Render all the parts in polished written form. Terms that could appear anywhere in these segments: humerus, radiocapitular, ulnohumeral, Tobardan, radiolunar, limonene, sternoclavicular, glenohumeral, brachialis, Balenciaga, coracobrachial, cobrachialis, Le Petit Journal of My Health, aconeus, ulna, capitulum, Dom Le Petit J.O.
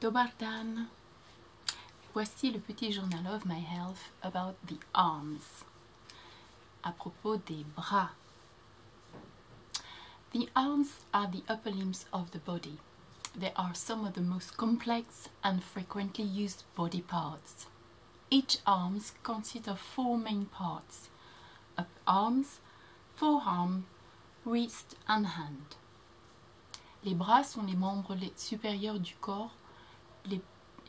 Tobardan. Voici le petit journal of my health about the arms. À propos des bras. The arms are the upper limbs of the body. They are some of the most complex and frequently used body parts. Each arm consists of four main parts: up arms, forearm, wrist and hand. Les bras sont les membres supérieurs du corps,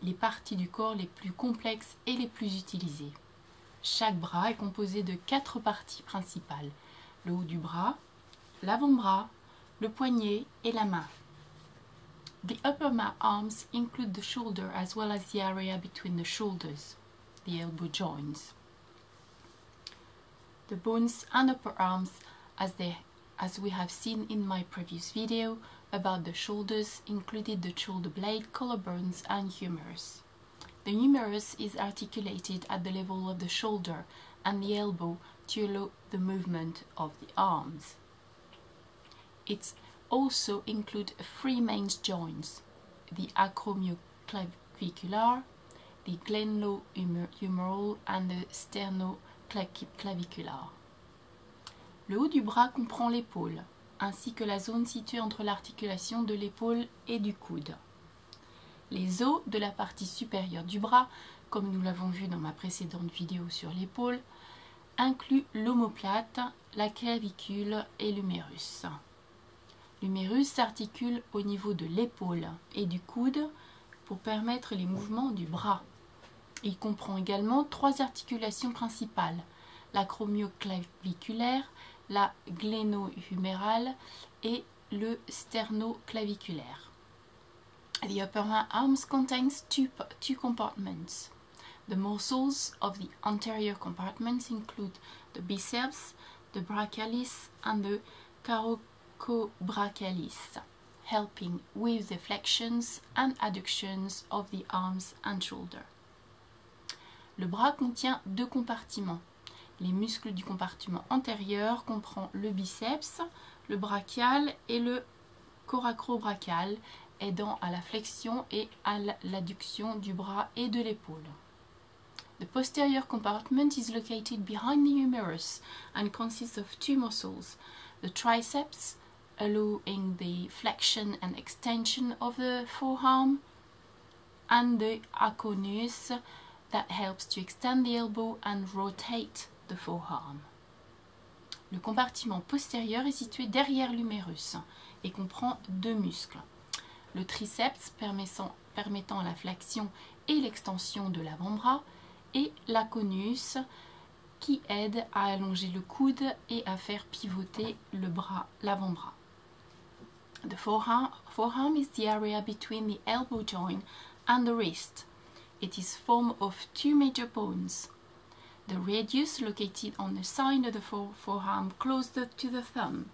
les parties du corps les plus complexes et les plus utilisées. Chaque bras est composé de quatre parties principales: le haut du bras, l'avant-bras, le poignet et la main. The upper arms include the shoulder as well as the area between the shoulders, the elbow joints, the bones and upper arms, as we have seen in my previous video about the shoulders, included the shoulder blade, collarbones and humerus. The humerus is articulated at the level of the shoulder and the elbow to allow the movement of the arms. It also includes three main joints: the acromioclavicular, the glenohumeral and the sternoclavicular. Le haut du bras comprend l'épaule, ainsi que la zone située entre l'articulation de l'épaule et du coude. Les os de la partie supérieure du bras, comme nous l'avons vu dans ma précédente vidéo sur l'épaule, incluent l'omoplate, la clavicule et l'humérus. L'humérus s'articule au niveau de l'épaule et du coude pour permettre les mouvements du bras. Il comprend également trois articulations principales: l'acromioclaviculaire, la glénohumérale et le sternoclaviculaire. The upper arms contains two compartments. The muscles of the anterior compartments include the biceps, the brachialis and the cobrachialis, helping with the flexions and adductions of the arms and shoulder. Le bras contient deux compartiments. Les muscles du compartiment antérieur comprend le biceps, le brachial et le coracobrachial, aidant à la flexion et à l'adduction du bras et de l'épaule. The posterior compartment is located behind the humerus and consists of two muscles: the triceps, allowing the flexion and extension of the forearm, and the aconeus, that helps to extend the elbow and rotate the forearm. Le compartiment postérieur est situé derrière l'humérus et comprend deux muscles: le triceps permettant la flexion et l'extension de l'avant-bras, et l'aconeus qui aide à allonger le coude et à faire pivoter l'avant-bras. The forearm is the area between the elbow joint and the wrist. It is formed of two major bones. The radius, located on the side of the forearm close to the thumb.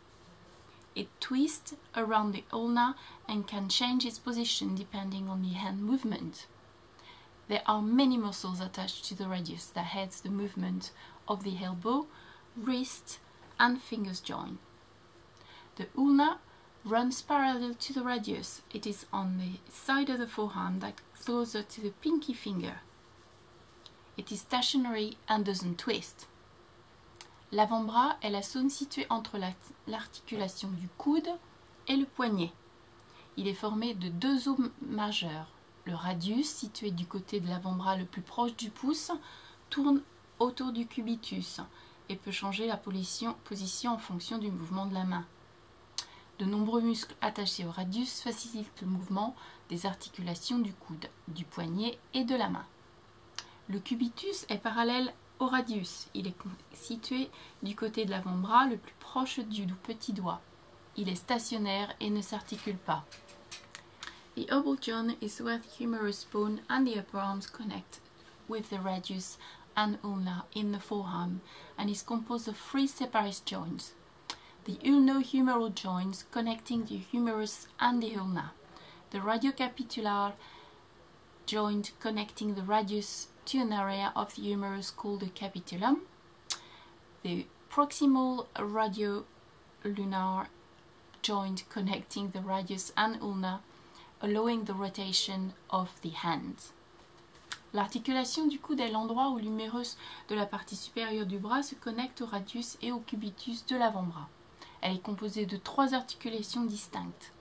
It twists around the ulna and can change its position depending on the hand movement. There are many muscles attached to the radius that heads the movement of the elbow, wrist and fingers joint. The ulna runs parallel to the radius. It is on the side of the forearm that's closer to the pinky finger. It is stationary and doesn't twist. L'avant-bras est la zone située entre l'articulation du coude et le poignet. Il est formé de deux os majeurs. Le radius, situé du côté de l'avant-bras le plus proche du pouce, tourne autour du cubitus et peut changer la position en fonction du mouvement de la main. De nombreux muscles attachés au radius facilitent le mouvement des articulations du coude, du poignet et de la main. Le cubitus est parallèle au radius. Il est situé du côté de l'avant-bras le plus proche du petit doigt. Il est stationnaire et ne s'articule pas. The elbow joint is where the humerus bone and the upper arms connect with the radius and ulna in the forearm and is composed of three separate joints: the ulnohumeral joints connecting the humerus and the ulna, the radiocapitular joint connecting the radius to an area of the humerus called the capitulum, the proximal radiolunar joint connecting the radius and ulna, allowing the rotation of the hand. L'articulation du coude est l'endroit où l'humérus de la partie supérieure du bras se connecte au radius et au cubitus de l'avant-bras. Elle est composée de trois articulations distinctes.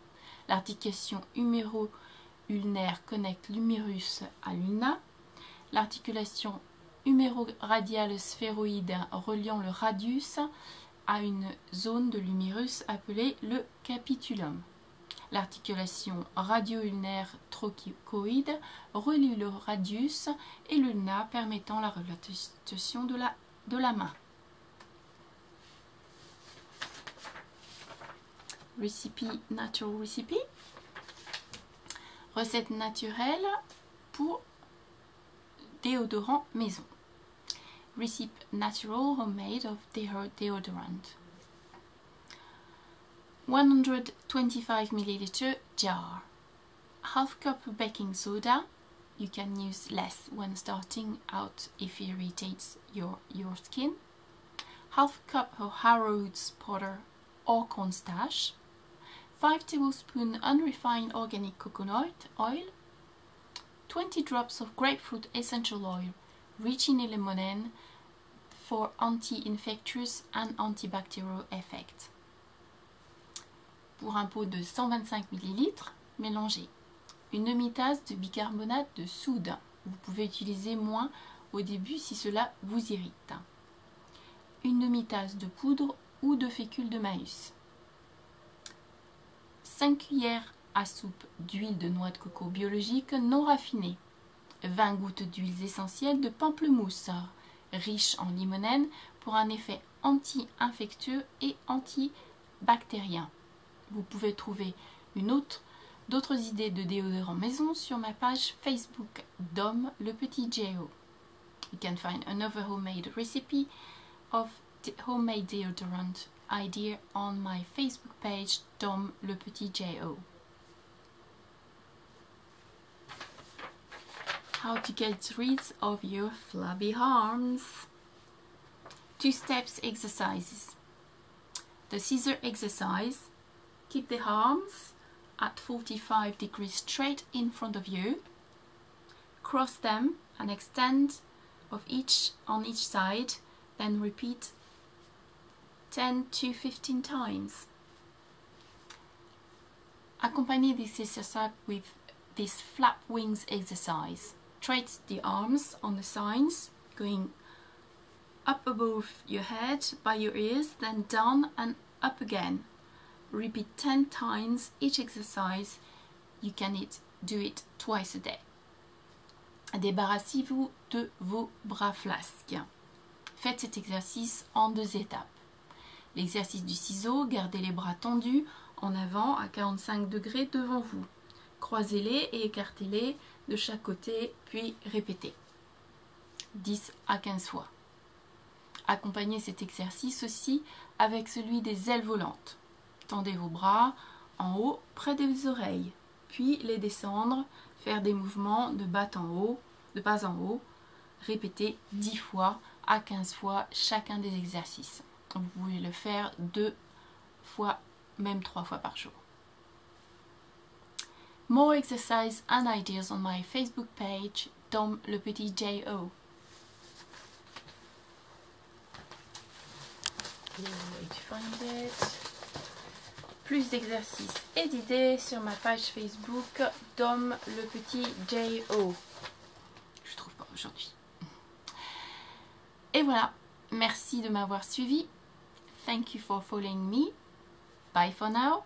L'articulation huméro-ulnaire connecte l'humérus à l'ulna. L'articulation huméro-radiale sphéroïde reliant le radius à une zone de l'humérus appelée le capitulum. L'articulation radio-ulnaire trochéoïde relie le radius et l'ulna permettant la rotation de la main. Natural recipe. Recette naturelle pour déodorant maison. Recipe natural homemade of deodorant. 125 ml jar, half cup baking soda, you can use less when starting out if it irritates your skin, half cup of arrowroot powder or cornstarch, 5 tablespoons unrefined organic coconut oil, 20 drops of grapefruit essential oil, rich in limonene for anti-infectious and antibacterial effect. Pour un pot de 125 ml, mélangez une demi-tasse de bicarbonate de soude. Vous pouvez utiliser moins au début si cela vous irrite. Une demi-tasse de poudre ou de fécule de maïs. 5 cuillères à soupe d'huile de noix de coco biologique non raffinée. 20 gouttes d'huiles essentielles de pamplemousse, riche en limonène pour un effet anti-infectieux et antibactérien. Vous pouvez trouver d'autres idées de déodorant maison sur ma page Facebook Dom Le Petit J.O. You can find another homemade recipe of homemade deodorant idea on my Facebook page Dom Le Petit J.O. How to get rid of your flabby arms. 2-step exercises. The scissor exercise. Keep the arms at 45 degrees straight in front of you. Cross them and extend on each side, then repeat 10 to 15 times. Accompany this exercise with this flap wings exercise. Trace the arms on the sides, going up above your head by your ears, then down and up again. Repeat 10 times each exercise. You can do it twice a day. Débarrassez-vous de vos bras flasques. Faites cet exercice en 2 étapes. L'exercice du ciseau, gardez les bras tendus en avant à 45 degrés devant vous. Croisez-les et écartez-les de chaque côté, puis répétez 10 à 15 fois. Accompagnez cet exercice aussi avec celui des ailes volantes. Tendez vos bras en haut près des oreilles, puis les descendre, faire des mouvements de bas en haut, répétez 10 fois à 15 fois chacun des exercices. Vous pouvez le faire 2 fois, même 3 fois par jour. More exercise and ideas on my Facebook page Dom Le Petit J.O. Plus d'exercices et d'idées sur ma page Facebook Dom Le Petit J.O. Je trouve pas aujourd'hui. Et voilà, merci de m'avoir suivi. Thank you for following me. Bye for now.